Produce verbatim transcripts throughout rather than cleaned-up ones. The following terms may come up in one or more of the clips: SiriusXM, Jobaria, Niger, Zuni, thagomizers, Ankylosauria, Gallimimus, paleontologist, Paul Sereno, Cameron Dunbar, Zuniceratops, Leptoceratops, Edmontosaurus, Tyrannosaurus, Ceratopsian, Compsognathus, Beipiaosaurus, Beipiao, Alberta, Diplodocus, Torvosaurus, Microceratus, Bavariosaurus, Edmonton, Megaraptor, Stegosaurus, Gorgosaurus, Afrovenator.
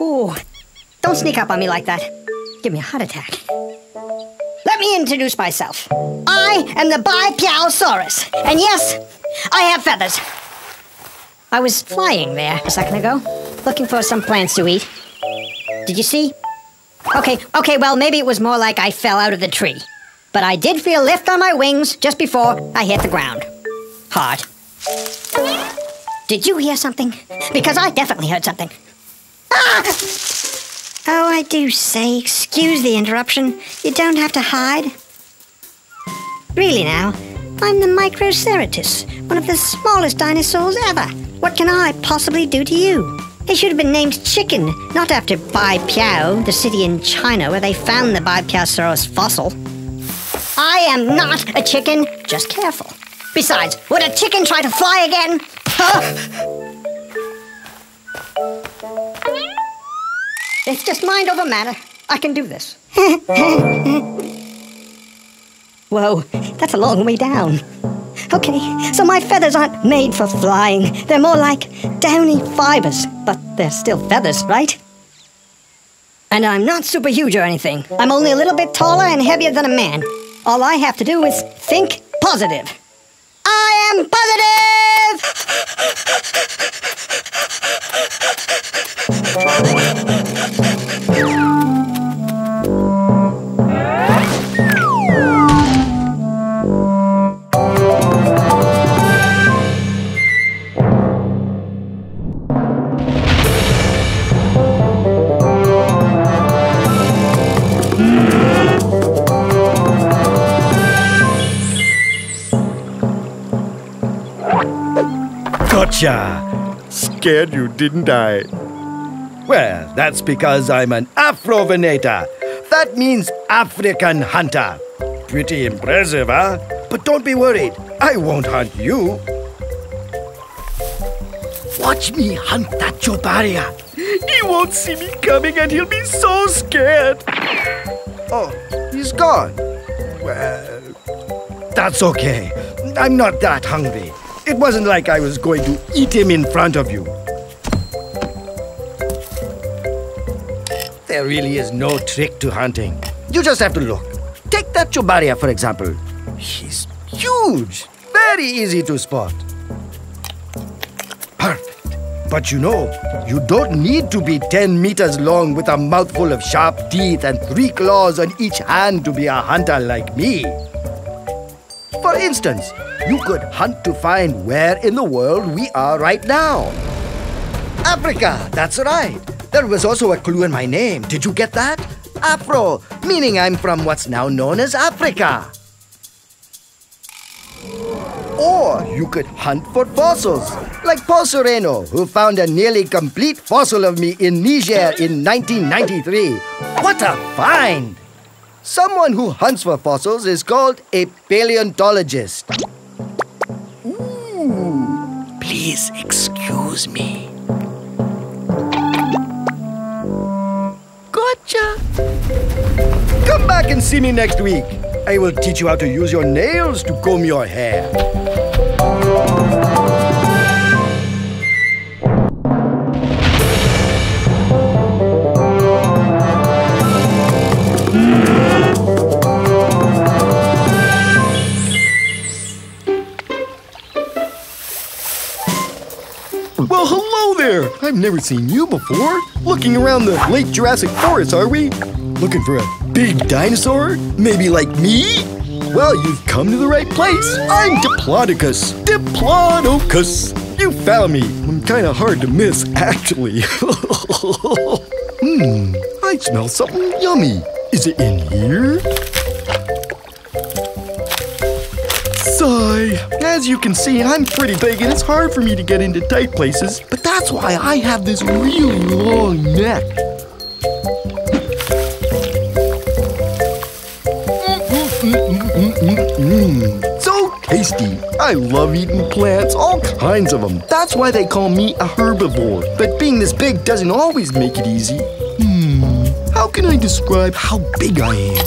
Ooh, don't sneak up on me like that. Give me a heart attack. Let me introduce myself. I am the Beipiaosaurus, and yes, I have feathers. I was flying there a second ago, looking for some plants to eat. Did you see? Okay, okay, well, maybe it was more like I fell out of the tree. But I did feel lift on my wings just before I hit the ground. Hard. Did you hear something? Because I definitely heard something. Ah! Oh, I do say, excuse the interruption. You don't have to hide. Really now, I'm the Microceratus, one of the smallest dinosaurs ever. What can I possibly do to you? They should have been named Chicken, not after Beipiao, the city in China where they found the Beipiaosaurus fossil. I am not a chicken, just careful. Besides, would a chicken try to fly again? Huh? It's just mind over matter. I can do this. Whoa, that's a long way down. Okay, so my feathers aren't made for flying. They're more like downy fibers, but they're still feathers, right? And I'm not super huge or anything. I'm only a little bit taller and heavier than a man. All I have to do is think positive. I am positive! Gotcha! Scared you, didn't I? Well, that's because I'm an Afrovenator. That means African hunter. Pretty impressive, huh? But don't be worried. I won't hunt you. Watch me hunt that Jobaria. He won't see me coming and he'll be so scared. Oh, he's gone. Well, that's okay. I'm not that hungry. It wasn't like I was going to eat him in front of you. There really is no trick to hunting. You just have to look. Take that Jobaria, for example. He's huge. Very easy to spot. Perfect. But you know, you don't need to be ten meters long with a mouthful of sharp teeth and three claws on each hand to be a hunter like me. For instance, you could hunt to find where in the world we are right now. Africa, that's right. There was also a clue in my name. Did you get that? Afro, meaning I'm from what's now known as Africa. Or you could hunt for fossils, like Paul Sereno, who found a nearly complete fossil of me in Niger in nineteen ninety-three. What a find! Someone who hunts for fossils is called a paleontologist. Ooh, please excuse me. Gotcha! Come back and see me next week. I will teach you how to use your nails to comb your hair. Well, hello there! I've never seen you before. Looking around the late Jurassic Forest, are we? Looking for a big dinosaur? Maybe like me? Well, you've come to the right place. I'm Diplodocus. Diplodocus! You found me. I'm kind of hard to miss, actually. Hmm, I smell something yummy. Is it in here? Sigh. As you can see, I'm pretty big and it's hard for me to get into tight places, but that's why I have this really long neck. Mm-mm-mm-mm-mm-mm. So tasty. I love eating plants, all kinds of them. That's why they call me a herbivore. But being this big doesn't always make it easy. Hmm, how can I describe how big I am?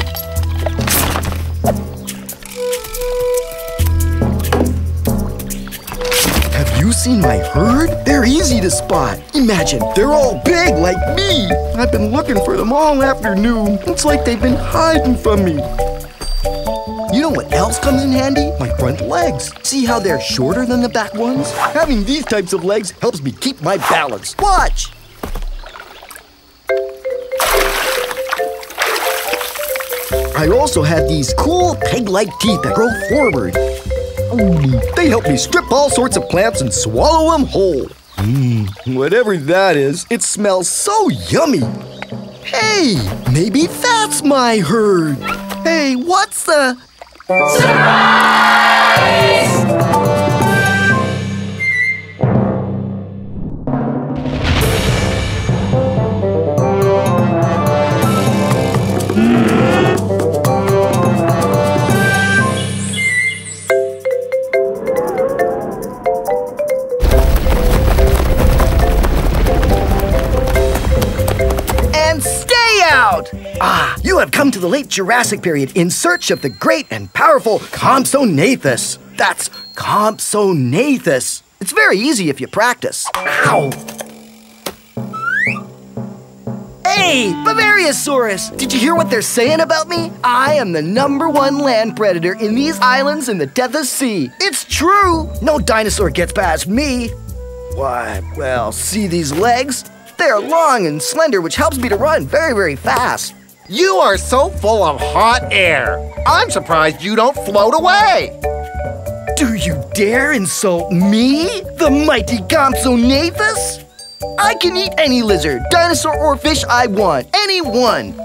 you seen my herd? They're easy to spot. Imagine, they're all big like me. I've been looking for them all afternoon. It's like they've been hiding from me. You know what else comes in handy? My front legs. See how they're shorter than the back ones? Having these types of legs helps me keep my balance. Watch! I also have these cool peg-like teeth that grow forward. They help me strip all sorts of plants and swallow them whole. Mmm, whatever that is, it smells so yummy. Hey, maybe that's my herd. Hey, what's the... surprise! Ah, you have come to the late Jurassic period in search of the great and powerful Compsognathus. That's Compsognathus. It's very easy if you practice. Ow! Hey, Bavariosaurus! Did you hear what they're saying about me? I am the number one land predator in these islands in the depth of sea. It's true! No dinosaur gets past me. Why, well, see these legs? They're long and slender, which helps me to run very, very fast. You are so full of hot air. I'm surprised you don't float away. Do you dare insult me, the mighty Compsognathus? I can eat any lizard, dinosaur, or fish I want, any one.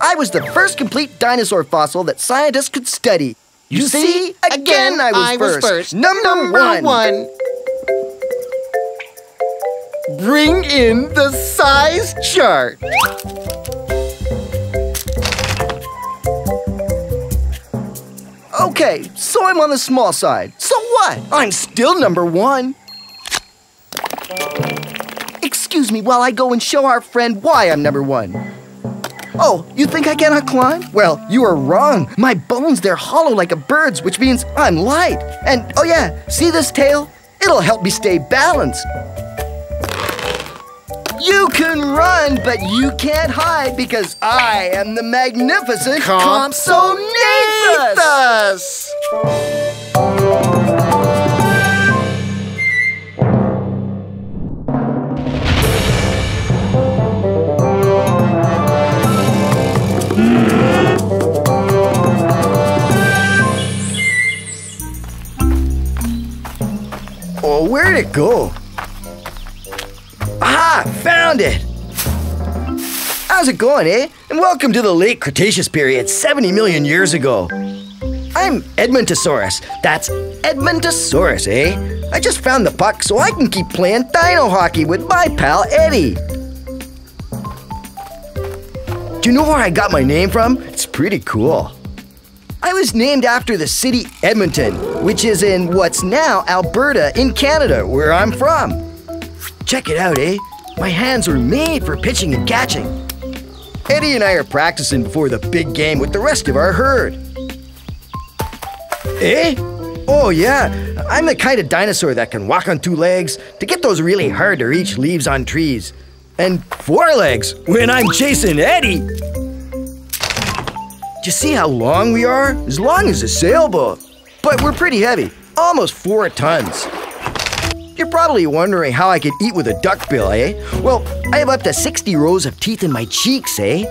I was the first complete dinosaur fossil that scientists could study. You, you see, see? Again, again I, was, I first. was first. Number, Number one. one. Bring in the size chart. Okay, so I'm on the small side. So what? I'm still number one. Excuse me while I go and show our friend why I'm number one. Oh, you think I cannot climb? Well, you are wrong. My bones, they're hollow like a bird's, which means I'm light. And, oh yeah, see this tail? It'll help me stay balanced. You can run, but you can't hide because I am the magnificent Compsognathus! Oh, where'd it go? Aha! Found it! How's it going, eh? And welcome to the late Cretaceous period seventy million years ago. I'm Edmontosaurus. That's Edmontosaurus, eh? I just found the puck so I can keep playing dino hockey with my pal Eddie. Do you know where I got my name from? It's pretty cool. I was named after the city Edmonton, which is in what's now Alberta in Canada, where I'm from. Check it out, eh? My hands are made for pitching and catching. Eddie and I are practicing before the big game with the rest of our herd. Eh? Oh yeah, I'm the kind of dinosaur that can walk on two legs to get those really hard to reach leaves on trees. And four legs when I'm chasing Eddie. Do you see how long we are? As long as a sailboat. But we're pretty heavy, almost four tons. You're probably wondering how I could eat with a duck bill, eh? Well, I have up to sixty rows of teeth in my cheeks, eh?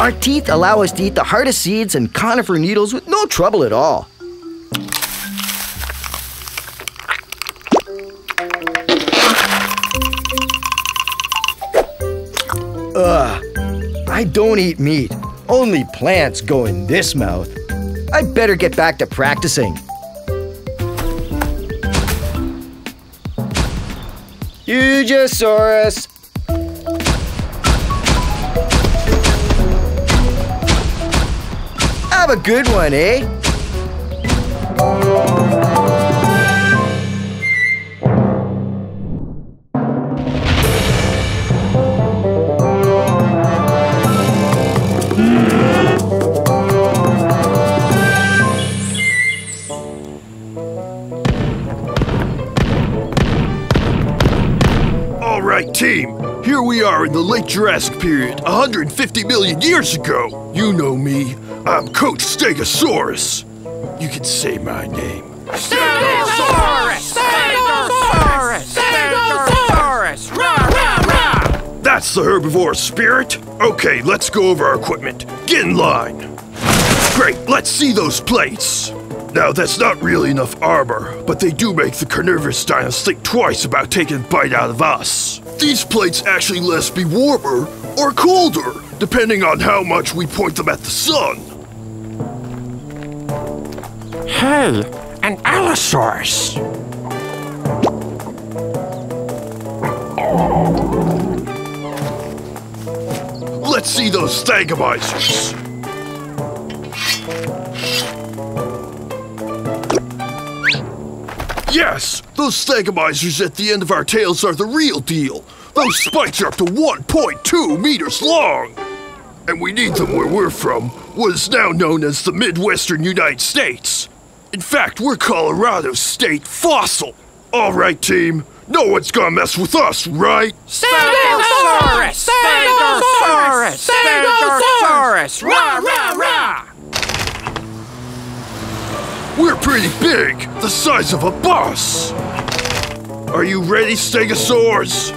Our teeth allow us to eat the hardest seeds and conifer needles with no trouble at all. Ugh, I don't eat meat. Only plants go in this mouth. I better get back to practicing. Gorgosaurus. Have a good one, eh? right, team. Here we are in the late Jurassic period, one hundred fifty million years ago. You know me. I'm Coach Stegosaurus. You can say my name. Stegosaurus! Stegosaurus! Stegosaurus! Rah, rah, rah! That's the herbivore spirit. Okay, let's go over our equipment. Get in line. Great, let's see those plates. Now, that's not really enough armor, but they do make the carnivorous dinos think twice about taking a bite out of us. These plates actually let us be warmer or colder, depending on how much we point them at the sun. Hey, an Allosaurus! Let's see those thagomizers. Yes! Those thagomizers at the end of our tails are the real deal. Those spikes are up to one point two meters long. And we need them where we're from, what is now known as the Midwestern United States. In fact, we're Colorado's state fossil. All right, team. No one's gonna mess with us, right? Stegosaurus! Stegosaurus! Stegosaurus! Rah, rah, rah! We're pretty big, the size of a bus. Are you ready, Stegosaurs?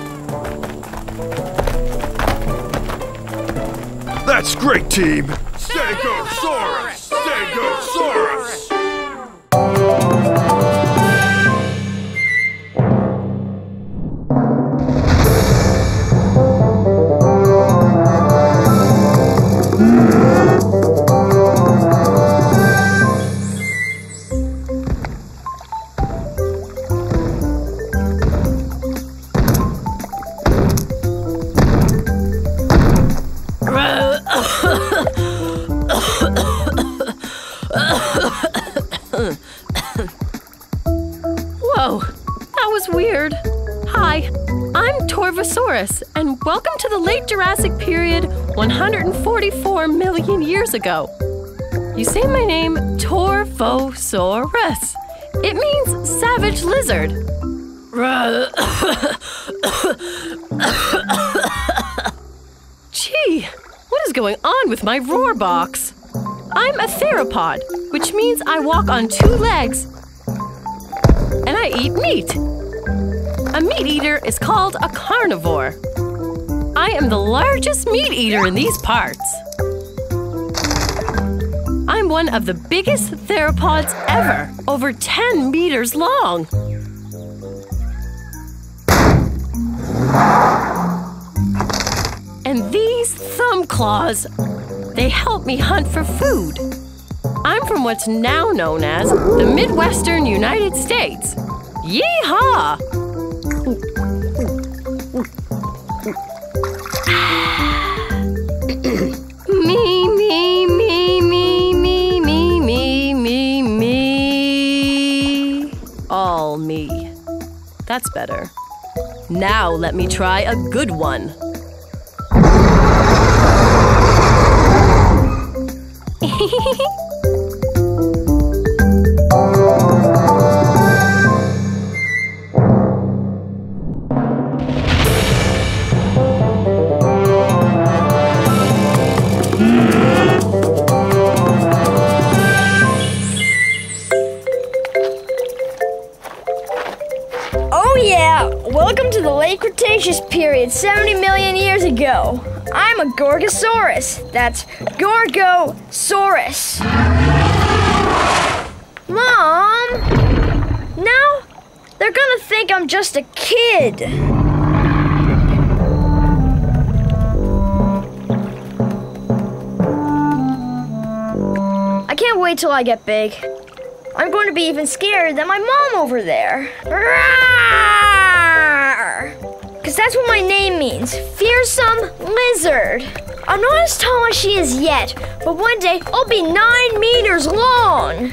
That's great, team. Stegosaurus! Whoa, that was weird. Hi, I'm Torvosaurus, and welcome to the late Jurassic period one hundred forty-four million years ago. You say my name, Torvosaurus. It means savage lizard. Gee, what is going on with my roar box? I'm a theropod, which means I walk on two legs and I eat meat. A meat eater is called a carnivore. I am the largest meat eater in these parts. I'm one of the biggest theropods ever, over ten meters long. And these thumb claws, they help me hunt for food. I'm from what's now known as the Midwestern United States. Yeehaw! Me, me, me, me, me, me, me, me, me. All me. That's better. Now let me try a good one. Period seventy million years ago. I'm a Gorgosaurus. That's Gorgosaurus. Mom! Now they're gonna think I'm just a kid. I can't wait till I get big. I'm going to be even scarier than my mom over there. Because that's what my name means, fearsome lizard. I'm not as tall as she is yet, but one day I'll be nine meters long.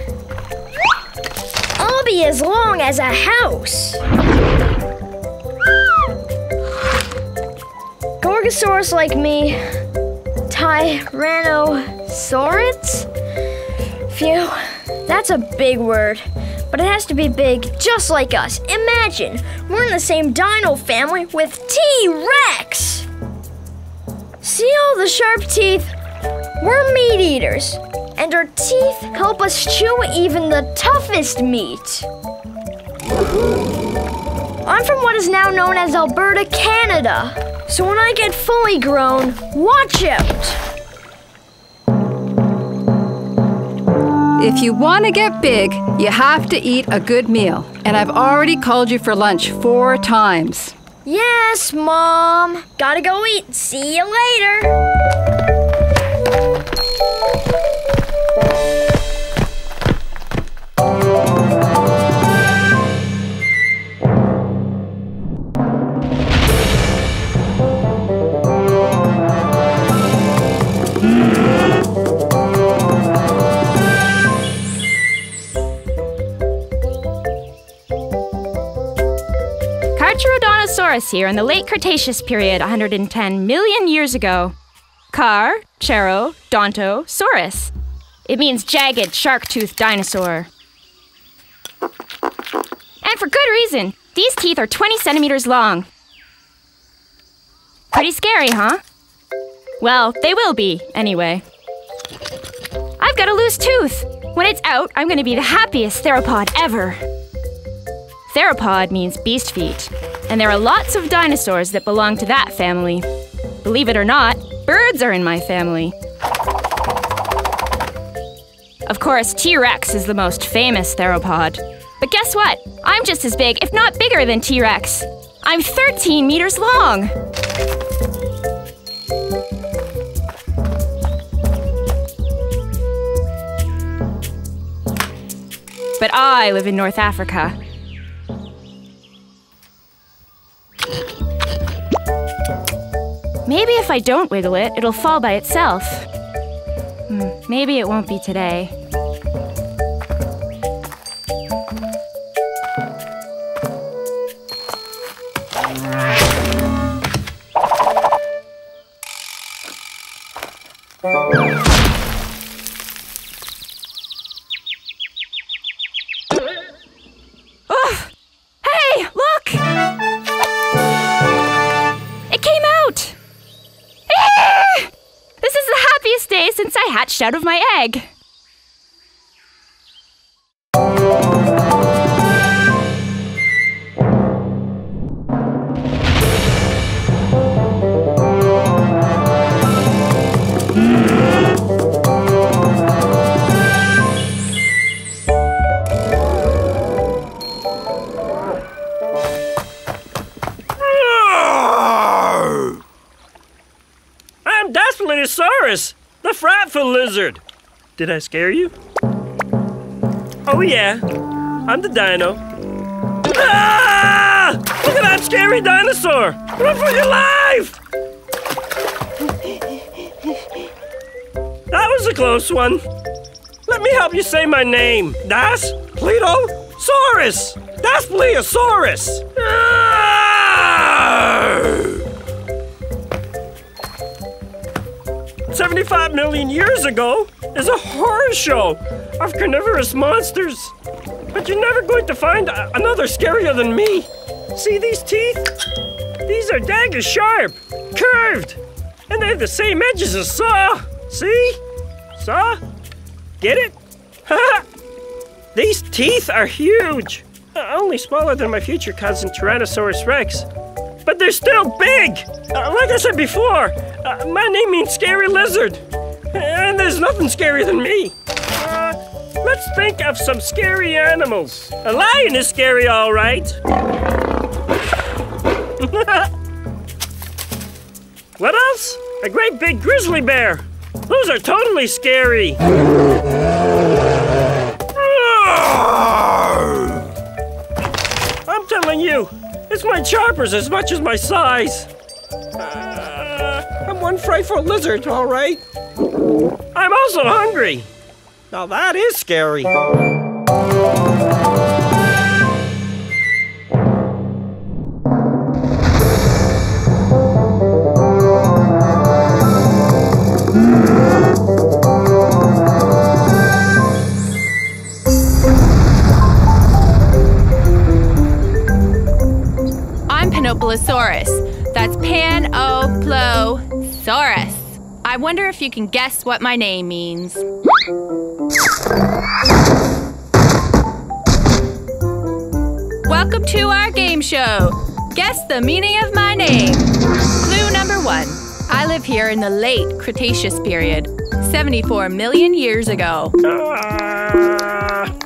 I'll be as long as a house. Gorgosaurus like me, Tyrannosaurus? Phew, that's a big word. but it has to be big just like us. Imagine, we're in the same dino family with T-Rex! See all the sharp teeth? We're meat eaters, and our teeth help us chew even the toughest meat. I'm from what is now known as Alberta, Canada. So when I get fully grown, watch out! If you want to get big, you have to eat a good meal. And I've already called you for lunch four times. Yes, Mom. Gotta go eat. See you later. Carcharodontosaurus here in the late Cretaceous period one hundred ten million years ago. Car, chero, donto, saurus. It means jagged, shark-toothed dinosaur. And for good reason. These teeth are twenty centimeters long. Pretty scary, huh? Well, they will be, anyway. I've got a loose tooth. When it's out, I'm going to be the happiest theropod ever. Theropod means beast feet, and there are lots of dinosaurs that belong to that family. Believe it or not, birds are in my family. Of course, T-Rex is the most famous theropod. But guess what? I'm just as big, if not bigger than T-Rex. I'm thirteen meters long! But I live in North Africa. Maybe if I don't wiggle it, it'll fall by itself. Hmm, maybe it won't be today. Ugh. Hey, look! It came out! Day since I hatched out of my egg. I'm Daspletosaurus. The frightful lizard! Did I scare you? Oh yeah, I'm the dino. Ah! Look at that scary dinosaur! Run for your life! That was a close one. Let me help you say my name. Daspletosaurus! Daspletosaurus! Ah! seventy-five million years ago is a horror show of carnivorous monsters. But you're never going to find another scarier than me. See these teeth? These are dagger sharp, curved, and they have the same edges as saw. See? Saw? Get it? These teeth are huge. Only smaller than my future cousin Tyrannosaurus Rex. But they're still big! Uh, like I said before, uh, my name means scary lizard. And there's nothing scarier than me. Uh, let's think of some scary animals. A lion is scary, all right. What else? A great big grizzly bear. Those are totally scary. I'm telling you. It's my choppers as much as my size. Uh, I'm one frightful lizard, all right. I'm also hungry. Now that is scary. Diplosaurus. I wonder if you can guess what my name means. Welcome to our game show. Guess the meaning of my name. Clue number one. I live here in the late Cretaceous period, seventy-four million years ago.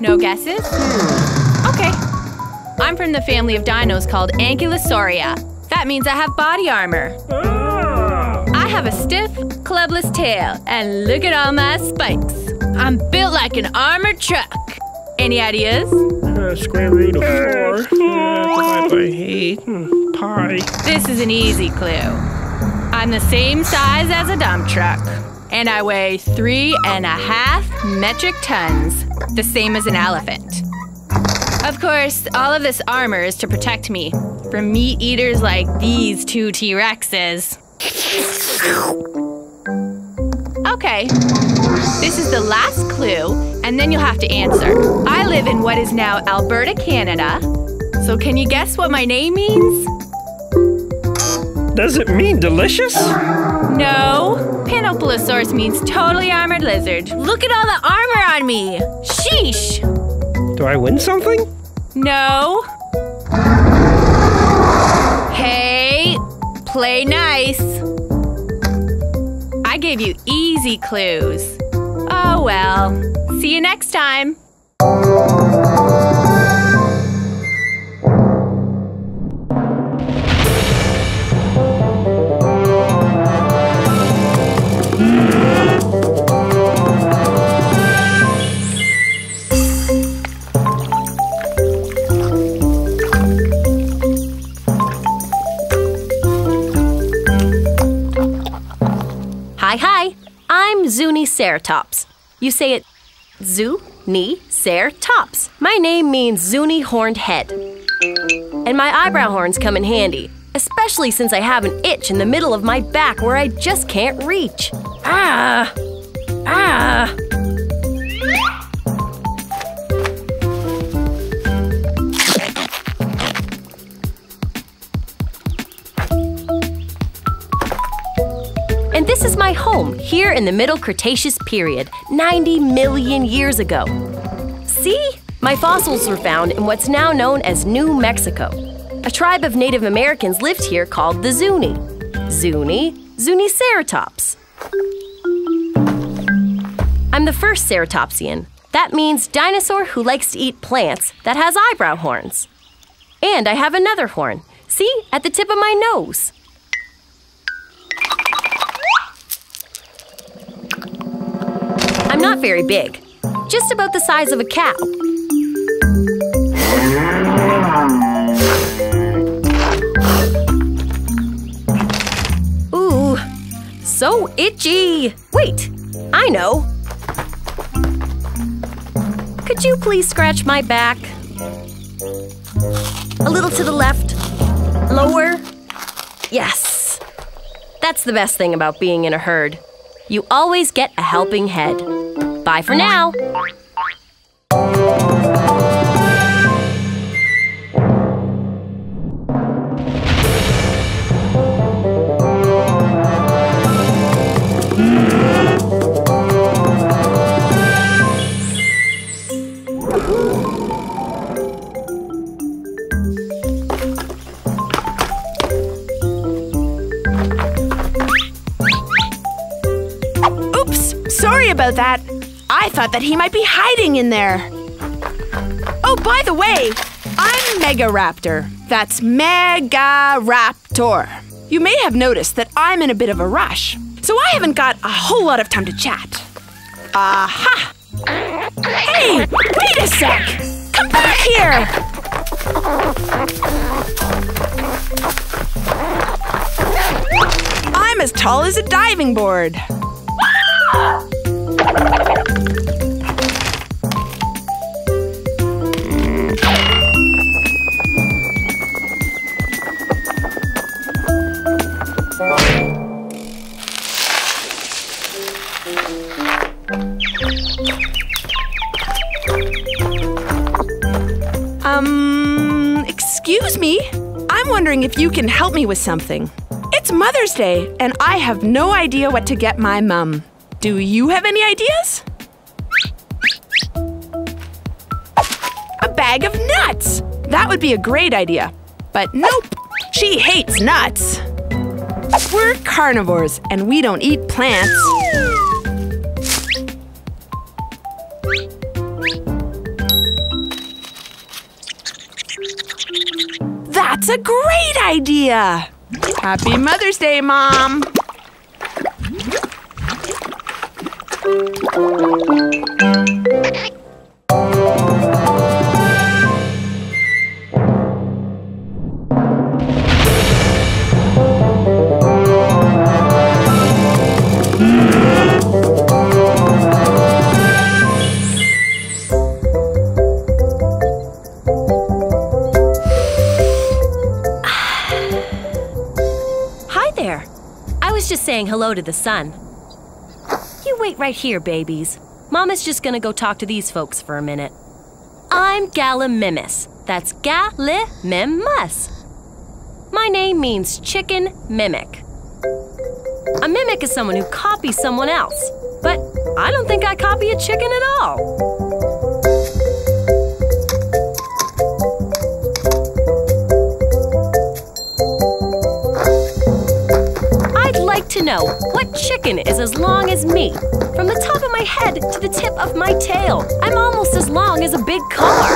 No guesses? Okay. I'm from the family of dinos called Ankylosauria. That means I have body armor. I have a stiff, clubless tail, and look at all my spikes. I'm built like an armored truck. Any ideas? Uh, square root of four. Uh, divided by eight. Hmm, pi. This is an easy clue. I'm the same size as a dump truck, and I weigh three and a half metric tons, the same as an elephant. Of course, all of this armor is to protect me from meat eaters like these two T-Rexes. Okay, this is the last clue, and then you'll have to answer. I live in what is now Alberta, Canada, so can you guess what my name means? Does it mean delicious? No. Panoplosaurus means totally armored lizard. Look at all the armor on me. Sheesh. Do I win something? No. Hey, play nice. I gave you easy clues. Oh well. See you next time. Hi, hi, I'm Zuniceratops. You say it Zuniceratops. My name means Zuni horned head. And my eyebrow horns come in handy, especially since I have an itch in the middle of my back where I just can't reach. Ah! Ah! This is my home, here in the Middle Cretaceous period, ninety million years ago. See? My fossils were found in what's now known as New Mexico. A tribe of Native Americans lived here called the Zuni. Zuni, Zuniceratops. I'm the first Ceratopsian. That means dinosaur who likes to eat plants that has eyebrow horns. And I have another horn. See? At the tip of my nose. I'm not very big, just about the size of a cow. Ooh, so itchy. Wait, I know. Could you please scratch my back? A little to the left, lower. Yes, that's the best thing about being in a herd. You always get a helping head. Bye for now. About that. I thought that he might be hiding in there. Oh, by the way, I'm Megaraptor. That's Megaraptor. You may have noticed that I'm in a bit of a rush, so I haven't got a whole lot of time to chat. Aha! Hey, wait a sec! Come back here! I'm as tall as a diving board. Um, excuse me. I'm wondering if you can help me with something. It's Mother's Day, and I have no idea what to get my mum. Do you have any ideas? A bag of nuts! That would be a great idea. But nope, she hates nuts. We're carnivores, and we don't eat plants. That's a great idea! Happy Mother's Day, Mom! Just saying hello to the sun. You wait right here, babies. Mama's just gonna go talk to these folks for a minute. I'm Gallimimus. That's Gallimimus. My name means chicken mimic. A mimic is someone who copies someone else, but I don't think I copy a chicken at all. To know what chicken is as long as me. From the top of my head to the tip of my tail, I'm almost as long as a big car.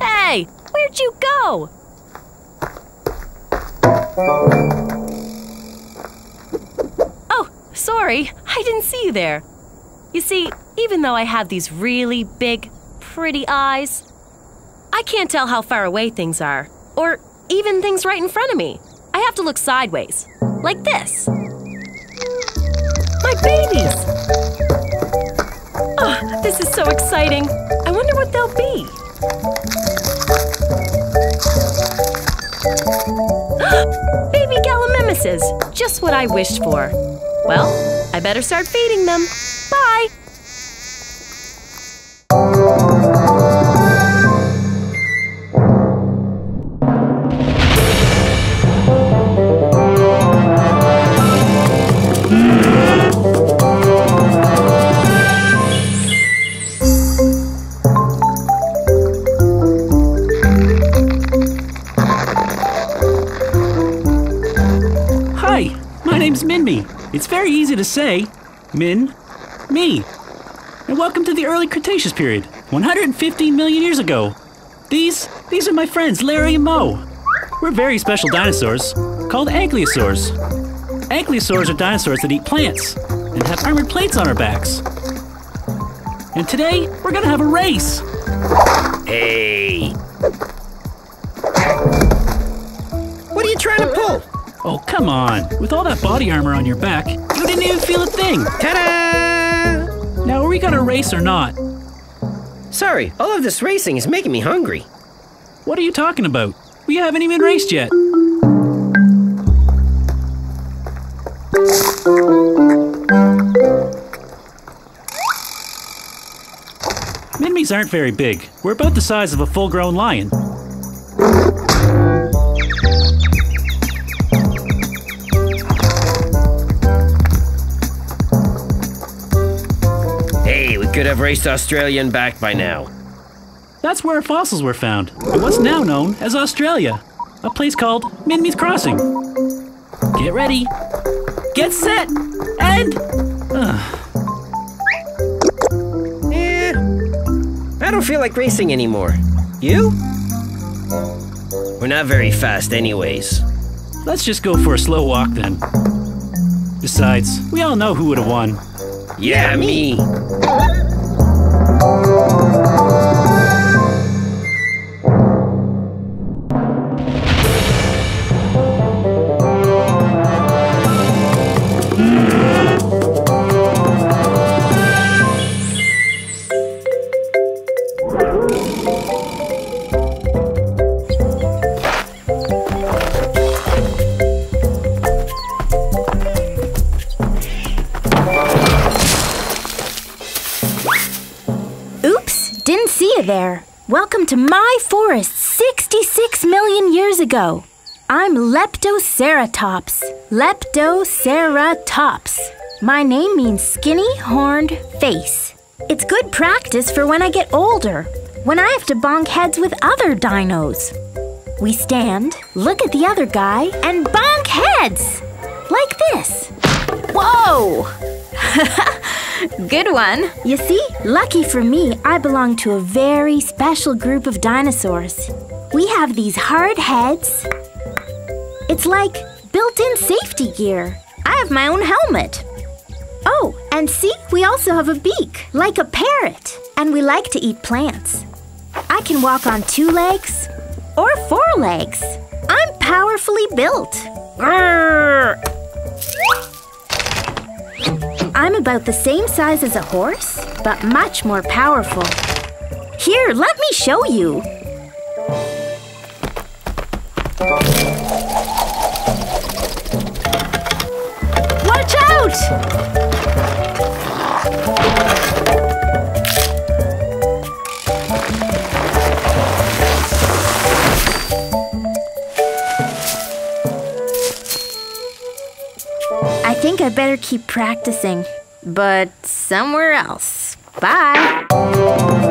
Hey, where'd you go? Sorry, I didn't see you there. You see, even though I have these really big, pretty eyes, I can't tell how far away things are, or even things right in front of me. I have to look sideways, like this. My babies! Oh, this is so exciting. I wonder what they'll be. Baby Gallimimuses, just what I wished for. Well, I better start feeding them. Bye! Hi, my name's Minmi. It's very easy to say, Min, me. And welcome to the early Cretaceous period, one hundred fifteen million years ago. These, these are my friends, Larry and Mo. We're very special dinosaurs, called ankylosaurs. Ankylosaurs are dinosaurs that eat plants and have armored plates on our backs. And today, we're gonna have a race. Hey. What are you trying to pull? Oh, come on. With all that body armor on your back, you didn't even feel a thing. Ta-da! Now, are we gonna race or not? Sorry, all of this racing is making me hungry. What are you talking about? We haven't even raced yet. Minmis aren't very big. We're about the size of a full-grown lion. Could have raced Australia and back by now. That's where fossils were found, in what's now known as Australia, a place called Minmi's Crossing. Get ready, get set, and... Ugh. Eh, I don't feel like racing anymore. You? We're not very fast anyways. Let's just go for a slow walk then. Besides, we all know who would have won. Yeah, me! there. Welcome to my forest sixty-six million years ago. I'm Leptoceratops. Leptoceratops. My name means skinny, horned face. It's good practice for when I get older, when I have to bonk heads with other dinos. We stand, look at the other guy, and bonk heads! Like this. Whoa! Good one. You see, lucky for me, I belong to a very special group of dinosaurs. We have these hard heads. It's like built-in safety gear. I have my own helmet. Oh, and see, we also have a beak, like a parrot. And we like to eat plants. I can walk on two legs or four legs. I'm powerfully built. Grrr. I'm about the same size as a horse, but much more powerful. Here, let me show you. Watch out! I think I better keep practicing, but somewhere else. Bye!